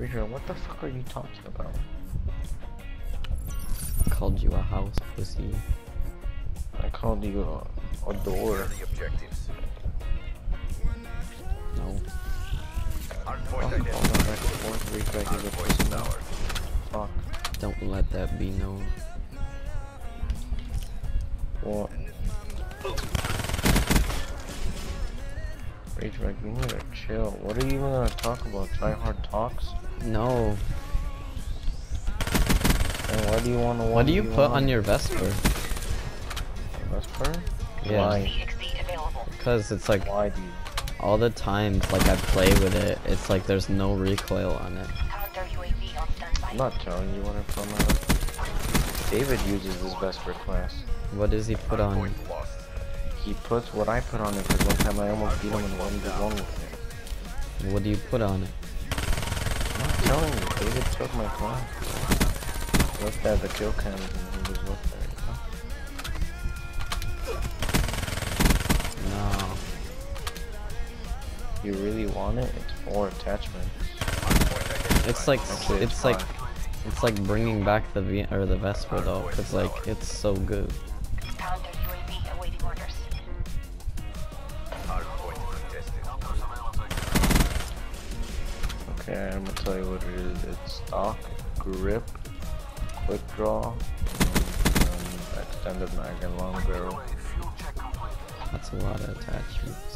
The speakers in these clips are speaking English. Richard, what the fuck are you talking about? I called you a house, pussy. I called you a door. No. Fuck. Don't let that be known. What? Rage Mac, you need to chill. What are you even gonna talk about? Try hard talks? No. And why do you wanna what do you put on your Vesper? Vesper? Yeah. Why? Because it's like why do you? All the times like I play with it, it's like there's no recoil on it. I'm not telling you what I put on my Vesper. David uses his Vesper class. What does he put on? He puts what I put on it because one time I almost beat him in 1v1 with it. What do you put on it? I'm not telling you, David took my class. Looked at the kill cam and he was looked at it. No. You really want it? It's 4 attachments. It's like, actually, it's like bringing back the Vesper though, because like, it's so good. Okay, I'm gonna tell you what it is. It's stock, grip, quick draw, and extended mag and long barrel. That's a lot of attachments.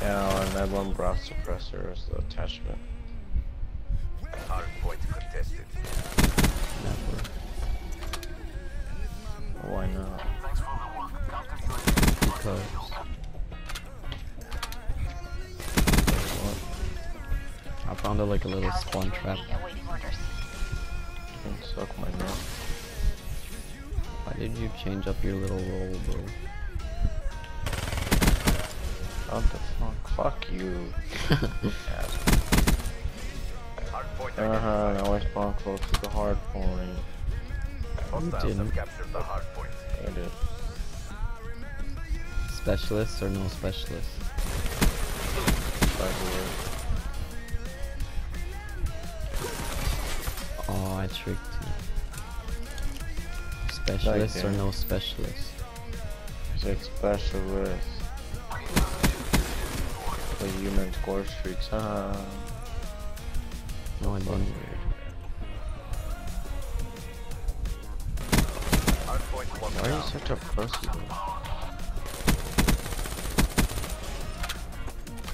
Yeah, and that one brass suppressor is the attachment. Hardpoint contested. Never. Why not? Because. I found it like a little spawn trap. Don't suck my neck. Why did you change up your little roll, bro? What the fuck? Fuck you. Now I spawn close to the hard point. You didn't. I did. Specialists or no specialists? Specialists. Oh, I tricked you. Specialist or no specialist? It's like specialist. But you meant score streaks, huh? No, I didn't. Why are you such a pussy?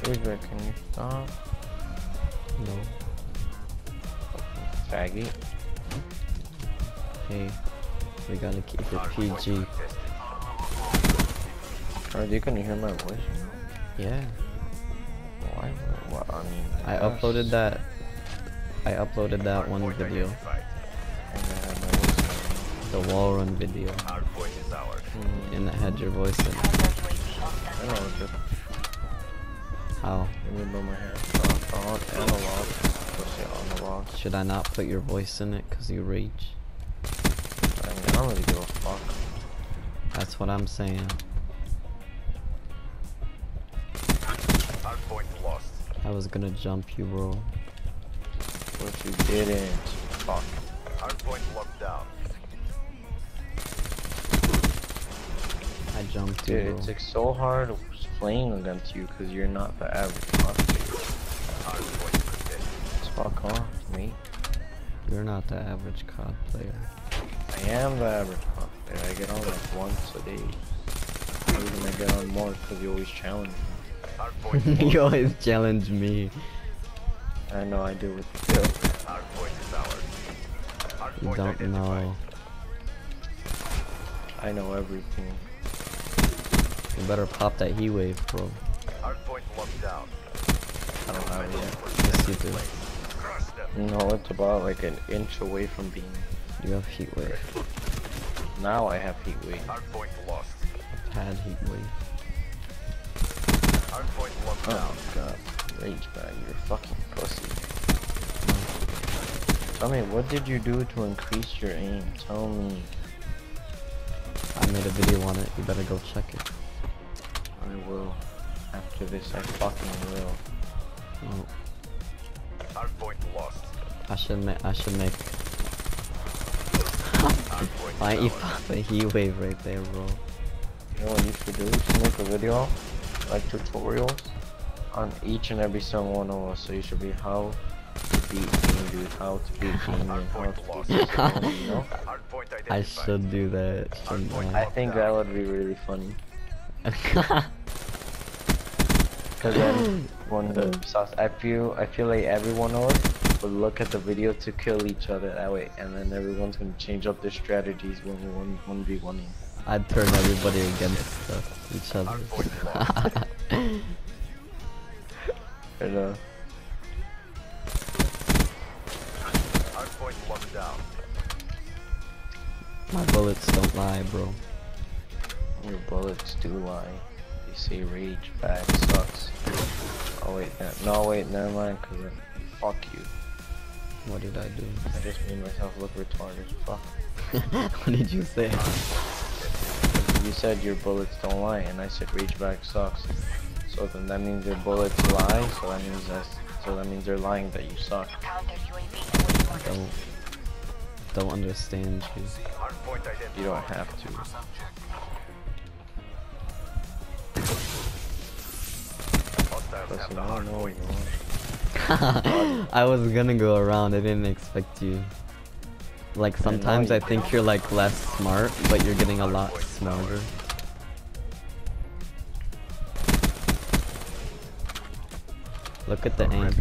David, can you stop? No. Faggy. Hey, we gotta keep it PG. Are you gonna hear my voice? Yeah. Why? What? I mean, I uploaded that one video. The wall run video. And it had your voice in it. I know, just... How? Remember my hair. Analog. Should I not put your voice in it because you rage? I mean, I don't really give a fuck. That's what I'm saying. Hardpoint lost. I was gonna jump you, bro. But you didn't. Fuck. Hardpoint locked down. I jumped you. Dude, it's like so hard playing against you because you're not the average cop. Fuck off, me. You're not the average COD player. I am the average COD player. I get on like once a day. I'm gonna get on more because you always challenge me. You always challenge me. I know I do with the kill. You don't know. I know everything. You better pop that heat wave, bro. I don't have it. Yes, you do. No, it's about like an inch away from being. You have heat wave. Now I have heat wave. I've had heat wave. Oh god, rage bag, you're fucking pussy. Tell me, what did you do to increase your aim? Tell me. I made a video on it. You better go check it. I will. After this, I fucking will. Oh. Hardpoint lost. I should make. Why you pop a heat wave right there, bro? You know what you should do? You should make a video, like tutorials, on each and every single one of us. So you should be how to beat team, dude. How to beat team, you know? I should do that. I think that would be really funny. Because then I feel like everyone of us would look at the video to kill each other that way, and then everyone's gonna change up their strategies when we 1v1ing. I'd turn everybody against each other. And, my bullets don't lie, bro. Your bullets do lie. You see, rage bag sucks. Oh wait, no wait, never mind. Cause then, fuck you. What did I do? I just made myself look retarded. Fuck. What did you say? You said your bullets don't lie, and I said rage bag sucks. So then that means your bullets lie. So that means they're lying that you suck. Don't understand you. You don't have to. I was gonna go around. I didn't expect you. Like sometimes I think you're like less smart, but you're getting a lot smarter. Look at the aim.